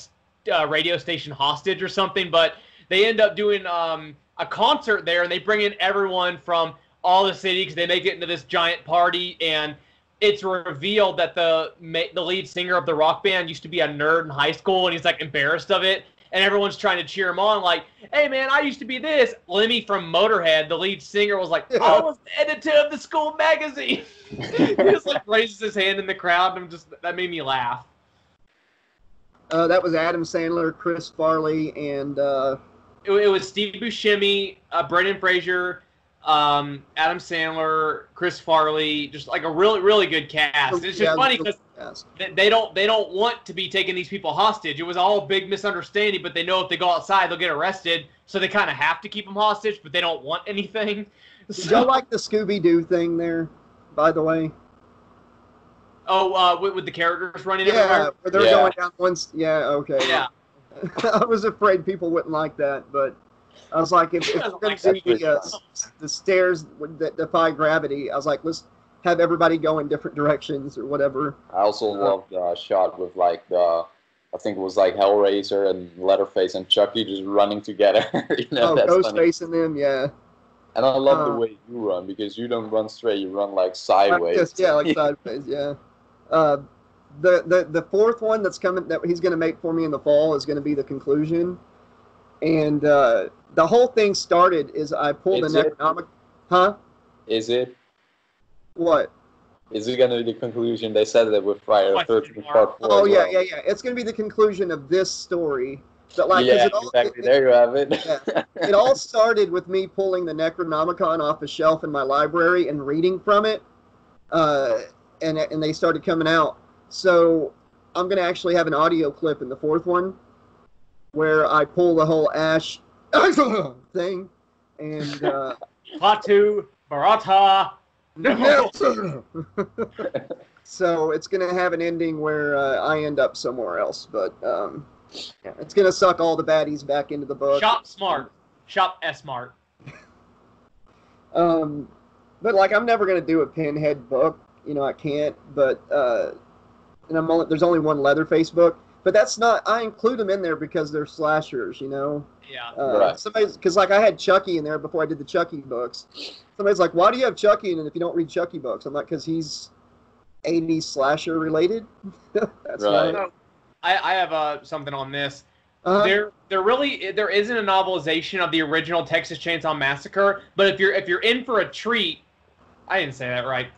radio station hostage or something, but they end up doing a concert there, and they bring in everyone from all the cities. They make it into this giant party, and it's revealed that the lead singer of the rock band used to be a nerd in high school, and he's, like, embarrassed of it, and everyone's trying to cheer him on, like, hey, man, I used to be this. Lemmy from Motorhead, the lead singer, was like, I was the editor of the school magazine. He just, like, raises his hand in the crowd, and that made me laugh. That was Adam Sandler, Chris Farley, and... It was Steve Buscemi, Brendan Fraser, Adam Sandler, Chris Farley, just, like, a really, really good cast. It's just funny because... They don't want to be taking these people hostage. It was all a big misunderstanding, but they know if they go outside, they'll get arrested, so they kind of have to keep them hostage, but they don't want anything. So. Did y'all like the Scooby-Doo thing there, by the way? Oh, with the characters running everywhere? Yeah, they're going down once. Yeah, okay. Yeah. I was afraid people wouldn't like that, but I was like, if we're going to do the stairs that defy gravity, I was like, let's have everybody go in different directions or whatever. I also loved the shot with like the, I think it was like Hellraiser and Leatherface and Chucky just running together. You know, Ghostface and them, yeah. And I love the way you run because you don't run straight; you run like sideways. Yes, yeah, like sideways, yeah. The fourth one that's coming that he's going to make for me in the fall is going to be the conclusion, and the whole thing started is I pulled an economic, huh? Is it? What? Is it going to be the conclusion? They said that with Friday the 13th Part 4. Oh, yeah, yeah, yeah. It's going to be the conclusion of this story. But like, yeah, exactly. There you have it. Yeah. It all started with me pulling the Necronomicon off a shelf in my library and reading from it. And they started coming out. So I'm going to actually have an audio clip in the fourth one where I pull the whole Ash thing and Patu Barata Nelson. So it's going to have an ending where I end up somewhere else, but yeah, it's going to suck all the baddies back into the book. Shop smart. Shop S-Mart. But like, I'm never going to do a Pinhead book. You know, I can't, but and I'm only, there's only one Leatherface book, but that's not, I include them in there because they're slashers, you know? Yeah. Right. Somebody's, because like I had Chucky in there before I did the Chucky books. Somebody's like, why do you have Chucky in it if you don't read Chucky books? I'm like, because he's 80s slasher related. That's right. Not... I have something on this. There isn't a novelization of the original Texas Chainsaw Massacre, but if you're in for a treat, I didn't say that right.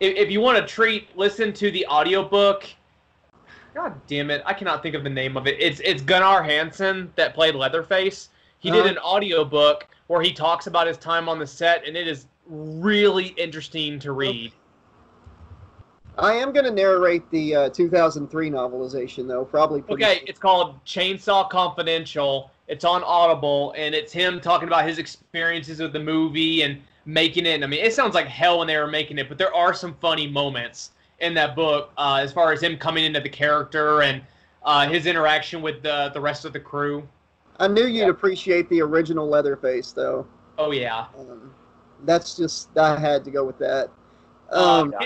If you want a treat, listen to the audiobook. God damn it, I cannot think of the name of it. It's Gunnar Hansen that played Leatherface. He did an audiobook where he talks about his time on the set, and it is really interesting to read. I am going to narrate the 2003 novelization, though. Probably. Okay, soon. It's called Chainsaw Confidential. It's on Audible, and it's him talking about his experiences with the movie and making it. I mean, it sounds like hell when they were making it, but there are some funny moments in that book as far as him coming into the character and his interaction with the rest of the crew. I knew you'd appreciate the original Leatherface, though. Oh, yeah. That's just, I had to go with that.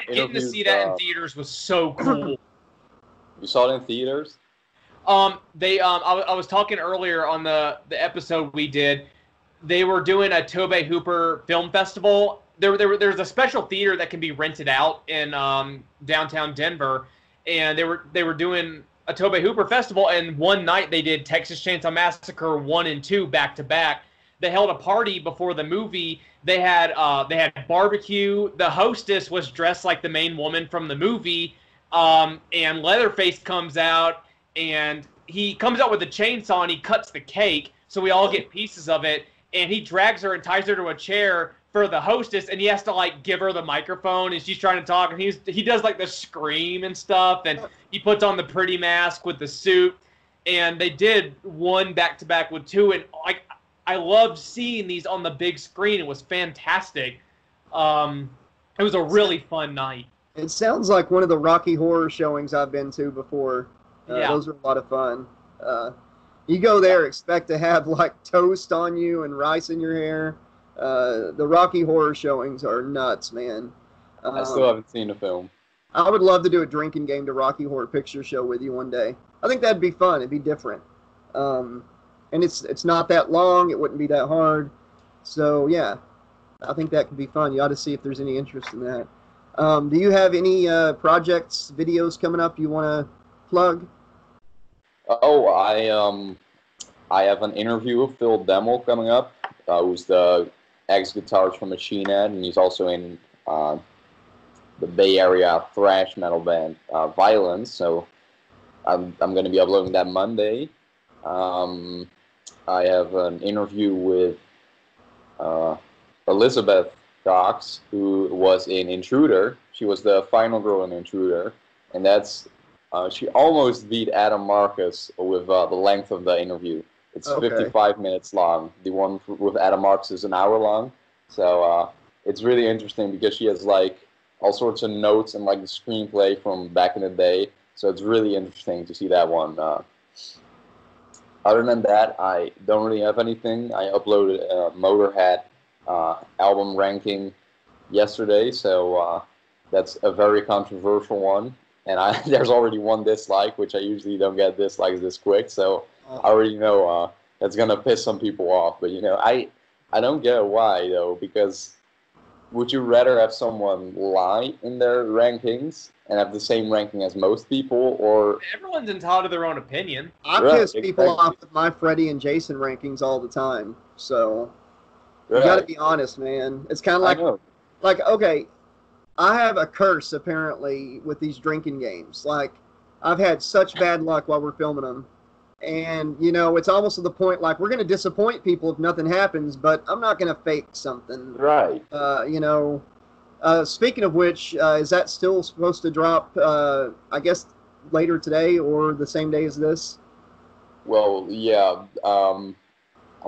Getting to see that in theaters was so cool. You saw it in theaters? I was talking earlier on the episode we did. They were doing a Tobe Hooper film festival. There's a special theater that can be rented out in downtown Denver, and they were doing a Tobe Hooper festival. And one night they did Texas Chainsaw Massacre 1 and 2 back to back. They held a party before the movie. They had barbecue. The hostess was dressed like the main woman from the movie, and Leatherface comes out, and he comes out with a chainsaw, and he cuts the cake, so we all get pieces of it, and he drags her and ties her to a chair for the hostess, and he has to, like, give her the microphone, and she's trying to talk, and he does, like, the scream and stuff, and he puts on the pretty mask with the suit, and they did one back-to-back with 2, and, like, I loved seeing these on the big screen. It was fantastic. It was a really fun night. It sounds like one of the Rocky Horror showings I've been to before. Those are a lot of fun. You go there, expect to have like toast on you and rice in your hair. The Rocky Horror showings are nuts, man. I still haven't seen the film. I would love to do a drinking game to Rocky Horror Picture Show with you one day. I think that'd be fun. It'd be different. And it's not that long. It wouldn't be that hard. So, yeah, I think that could be fun. You ought to see if there's any interest in that. Do you have any projects, videos coming up you want to plug? Oh, I have an interview with Phil Demmel coming up, who's the ex-guitarist from Machine Head, and he's also in the Bay Area thrash metal band Violence. So I'm going to be uploading that Monday. I have an interview with Elizabeth Cox, who was in Intruder. She was the final girl in Intruder, and that's she almost beat Adam Marcus with the length of the interview. It's okay. 55 minutes long. The one with Adam Marcus is an hour long, so it's really interesting because she has like all sorts of notes and like the screenplay from back in the day. So it's really interesting to see that one. Other than that, I don't really have anything. I uploaded a Motorhead album ranking yesterday, so that's a very controversial one. And there's already one dislike, which I usually don't get dislikes this quick, so I already know that's going to piss some people off. But, you know, I don't get why, though, because would you rather have someone lie in their rankings and have the same ranking as most people, or... Everyone's entitled to their own opinion. I piss people off with my Freddy and Jason rankings all the time, so... Right. You gotta be honest, man. It's kind of like, okay, I have a curse, apparently, with these drinking games. Like, I've had such bad luck while we're filming them, and, you know, it's almost to the point, like, we're gonna disappoint people if nothing happens, but I'm not gonna fake something. Right. You know... Speaking of which, is that still supposed to drop, I guess, later today or the same day as this? Well, yeah. I'm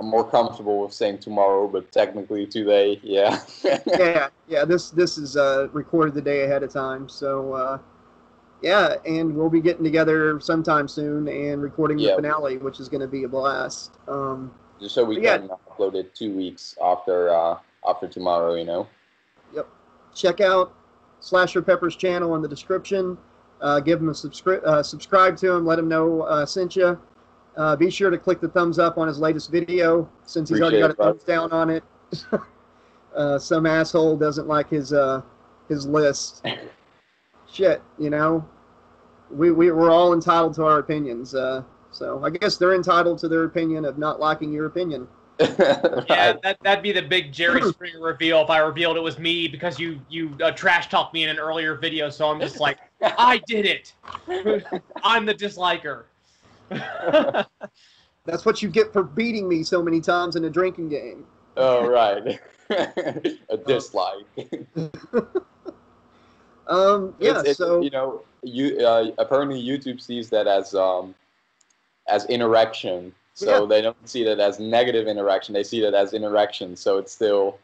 more comfortable with saying tomorrow, but technically today, yeah. yeah. This is recorded the day ahead of time, so yeah. And we'll be getting together sometime soon and recording the finale, which is going to be a blast. Just so we can upload it 2 weeks after tomorrow, you know. Yep. Check out Slasher Pepper's channel in the description. Give him a subscribe to him. Let him know I sent you. Be sure to click the thumbs up on his latest video, since he's already got a thumbs down on it. Some asshole doesn't like his list. Shit, you know, we're all entitled to our opinions. So I guess they're entitled to their opinion of not liking your opinion. Yeah, that'd be the big Jerry Springer reveal if I revealed it was me because you trash talked me in an earlier video. So I'm just like, I did it. I'm the disliker. That's what you get for beating me so many times in a drinking game. Oh, right. A dislike. Yeah, so... You know, apparently YouTube sees that as interaction. So they don't see that as negative interaction. They see that as interaction. So it's still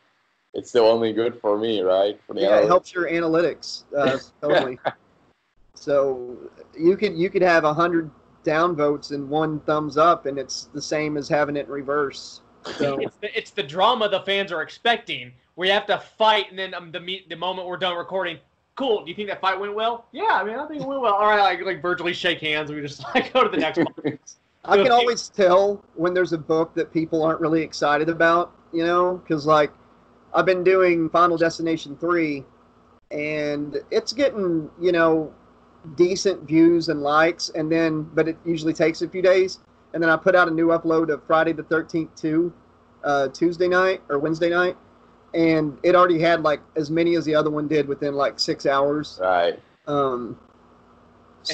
only good for me, right? For the it helps your analytics. Totally. So you could have 100... downvotes and 1 thumbs up, and it's the same as having it in reverse. So. It's the drama the fans are expecting. We have to fight, and then the moment we're done recording, cool. Do you think that fight went well? Yeah, I mean, I think it went well. All right, like virtually shake hands. We just go to the next one. I can always tell when there's a book that people aren't really excited about, you know, because like I've been doing Final Destination 3, and it's getting, you know, decent views and likes, and then but it usually takes a few days, and then I put out a new upload of Friday the 13th Tuesday night or Wednesday night, and it already had like as many as the other one did within like 6 hours. Right.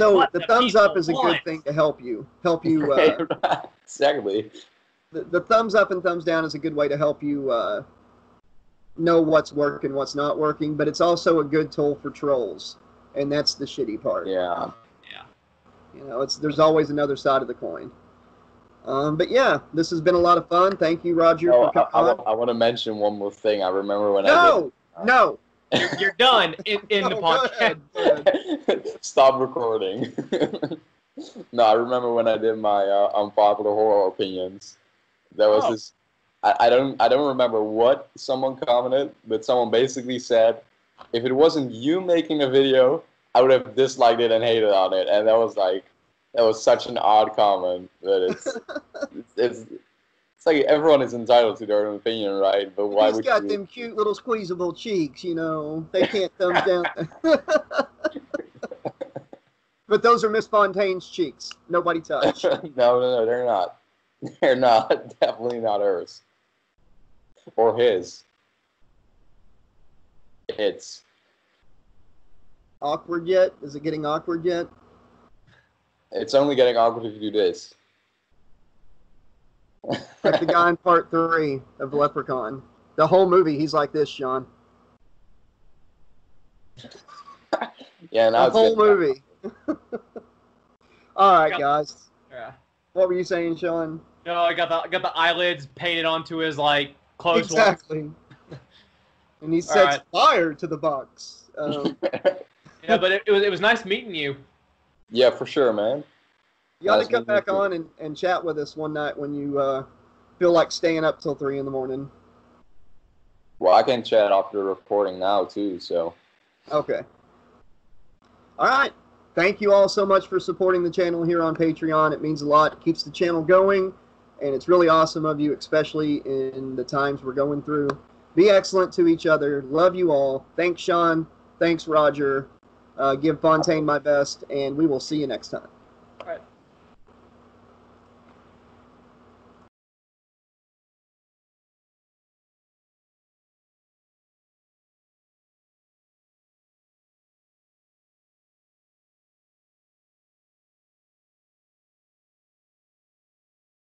So the thumbs up is a good thing to help you exactly. The thumbs up and thumbs down is a good way to help you know what's working, what's not working, but it's also a good tool for trolls. And that's the shitty part. Yeah. Yeah. You know, there's always another side of the coin. But yeah, this has been a lot of fun. Thank you, Roger, for coming on. I want to mention one more thing. I remember when No! You're done in the podcast. Ahead, stop recording. No, I remember when I did my unpopular horror opinions. There was this... I don't remember what someone commented, but someone basically said... If it wasn't you making a video, I would have disliked it and hated on it. And that was such an odd comment that it's like everyone is entitled to their own opinion, right? But why would you? He's got them cute little squeezable cheeks, you know. They can't thumbs down. But those are Miss Fontaine's cheeks. Nobody touch. No, they're not. They're not. Definitely not hers. Or his. It's awkward yet? Is it getting awkward yet? It's only getting awkward if you do this. Like the guy in part 3 of Leprechaun. The whole movie, he's like this, Sean. Yeah, the whole movie. All right, guys. Yeah. What were you saying, Sean? No, I got the eyelids painted onto his like close ones. Exactly. And he sets fire to the box. Yeah, but it was nice meeting you. Yeah, for sure, man. You ought to come back on and chat with us one night when you feel like staying up till 3 in the morning. Well, I can chat after recording now, too, so. Okay. All right. Thank you all so much for supporting the channel here on Patreon. It means a lot. It keeps the channel going, and it's really awesome of you, especially in the times we're going through. Be excellent to each other. Love you all. Thanks, Sean. Thanks, Roger. Give Fontaine my best, and we will see you next time.